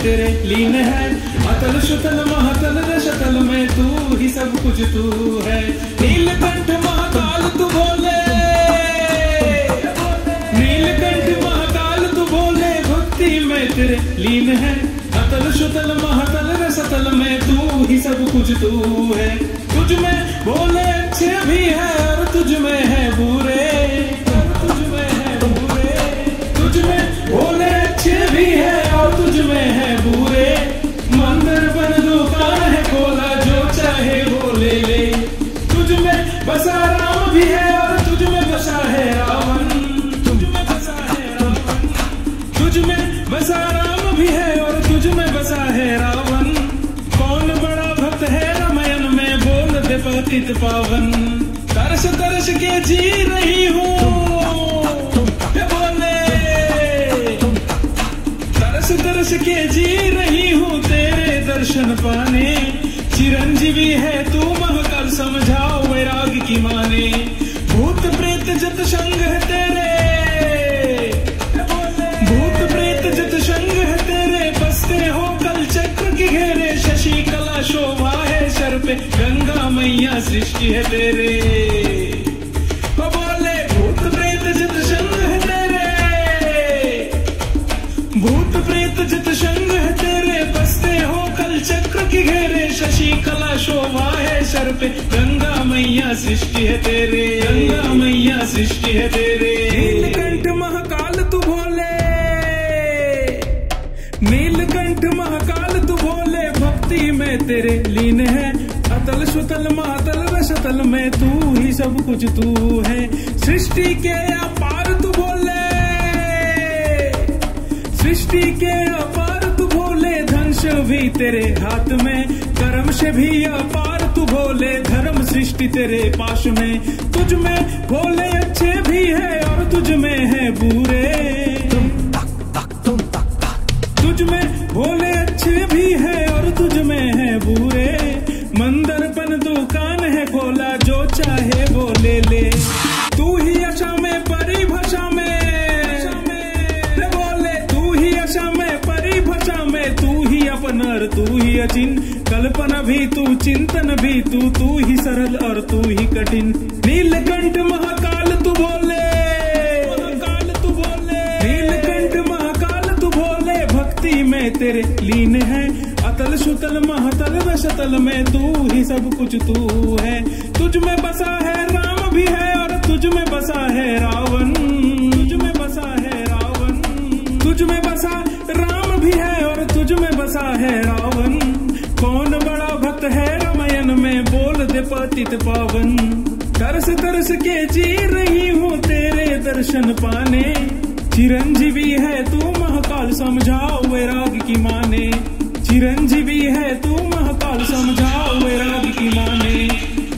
तेरे लीन है अतल शुतल महातल रशतल में तू ही सब कुछ तू है। नीलकंठ महाकाल तू बोले, नीलकंठ महाकाल तू बोले, भक्ति में तेरे लीन है अतल शुतल महातल रशतल में तू ही सब कुछ तू है। तुझ में बोले अच्छे भी है और तुझ में है बुरे, तुझ में है बुरे, तुझ में बोले अच्छे भी है और तुझ में है बुरे। मंदिर बन दुकान है बोला जो चाहे वो ले ले, तुझ में बसा राम भी है और तुझ में बसा है रावण, तुझ में बसा है रावण, तुझ में बसा राम भी है और तुझ में बसा है रावण। कौन बड़ा भक्त है रामायण में बोल दे पतित पावन, तरस तरस के जी रही हूँ तरस के जी रही हूँ तेरे दर्शन पाने। चिरंजीवी है तू महाकाल समझाओ वैराग की माने, भूत प्रेत जत संग है तेरे, भूत प्रेत जत संग है तेरे, बसते हो कल चक्र के घेरे। शशि कला शोभा है सर पे गंगा मैया सृष्टि है तेरे, बोले भूत प्रेत जत संग है तेरे, भूत प्रेत जत संग है तेरे, बसते हो कल चक्र की घेरे। शशि कला शोभा है सर पे गंगा मैया सृष्टि है तेरे, गंगा मैया सृष्टि है तेरे। नीलकंठ महाकाल तू भोले, नीलकंठ महाकाल तू भोले, भक्ति में तेरे लीन है अतल सुतल महातल रसतल में तू ही सब कुछ तू है। सृष्टि के अपार तू भोले, सृष्टि के अपार तू भोले, धन से भी तेरे हाथ में, कर्म से भी अपार तू भोले, धर्म सृष्टि तेरे पास में। तुझ में भोले अच्छे भी है और तुझ में है बुरे, तुझ में भोले अच्छे भी है और तुझ में है बुरे। मंदरपन दुकान है खोला जो चाहे वो ले ले, तू ही आशा में परिभाषा में अपनर तू ही अचिन, कल्पना भी तू, चिंतन भी तू, तू ही सरल और तू ही कठिन। नीलकंठ महाकाल तू बोले, महाकाल तू बोले, नीलकंठ महाकाल तू बोले, भक्ति में तेरे लीन है अतल सुतल महातल रसतल में तू ही सब कुछ तू है। तुझ में बसा है राम भी है और तुझ में बसा है रावण, तुझ में बसा है रावण, तुझ में बसा राम भी है और तुझ में बसा है रावण। कौन बड़ा भक्त है रामायण में बोल दे पतित पावन, तरस तरस के जी रही हूँ तेरे दर्शन पाने। चिरंजीवी है तू महाकाल समझाओ वैराग की माने, चिरंजीवी है तू महाकाल समझाओ वैराग की माने,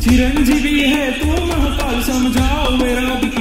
चिरंजीवी है तू महाकाल समझाओ वैराग।